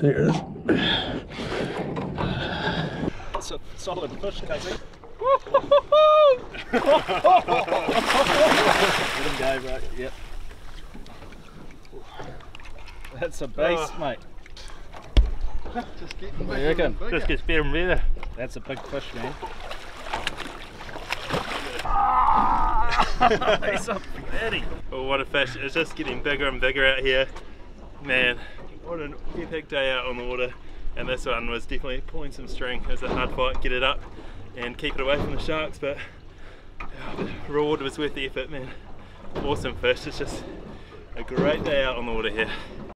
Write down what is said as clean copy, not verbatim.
There it is. That's a solid push, cousin. Let him go, bro. Yep. That's a beast, mate. Just getting bigger and bigger. Just gets better and better. That's a big push, man. He's a fatty. Oh, what a fish. It's just getting bigger and bigger out here. Man, what an epic day out on the water. And this one was definitely pulling some string. It was a hard fight, get it up and keep it away from the sharks, but the reward was worth the effort, man. Awesome fish. It's just a great day out on the water here.